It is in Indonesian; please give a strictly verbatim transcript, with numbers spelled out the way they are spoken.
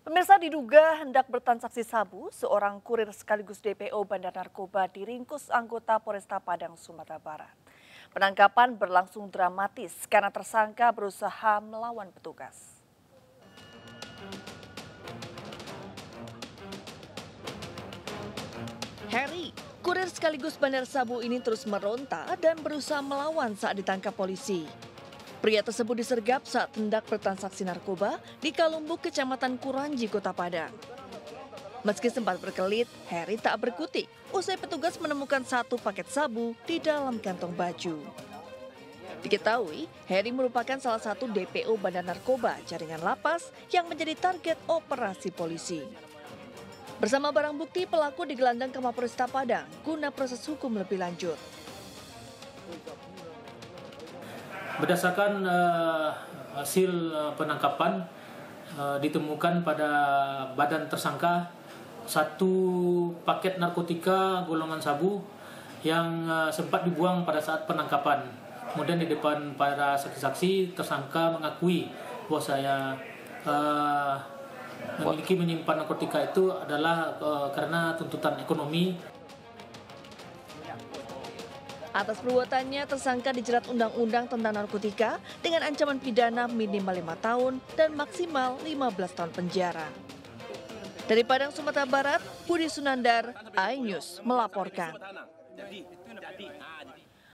Pemirsa, diduga hendak bertransaksi sabu, seorang kurir sekaligus D P O bandar narkoba diringkus anggota Polresta Padang, Sumatera Barat. Penangkapan berlangsung dramatis karena tersangka berusaha melawan petugas. Harry, kurir sekaligus bandar sabu ini terus meronta dan berusaha melawan saat ditangkap polisi. Pria tersebut disergap saat hendak bertransaksi narkoba di Kalumbu, Kecamatan Kuranji, Kota Padang. Meski sempat berkelit, Harry tak berkutik usai petugas menemukan satu paket sabu di dalam kantong baju. Diketahui, Harry merupakan salah satu D P O bandar narkoba jaringan lapas yang menjadi target operasi polisi. Bersama barang bukti, pelaku digelandang ke Mapolresta Padang guna proses hukum lebih lanjut. Berdasarkan uh, hasil penangkapan, uh, ditemukan pada badan tersangka satu paket narkotika golongan sabu yang uh, sempat dibuang pada saat penangkapan. Kemudian di depan para saksi-saksi, tersangka mengakui bahwa saya uh, memiliki menyimpan narkotika itu adalah uh, karena tuntutan ekonomi. Atas perbuatannya, tersangka dijerat undang-undang tentang narkotika dengan ancaman pidana minimal lima tahun dan maksimal lima belas tahun penjara. Dari Padang, Sumatera Barat, Budi Sunandar, A I News melaporkan.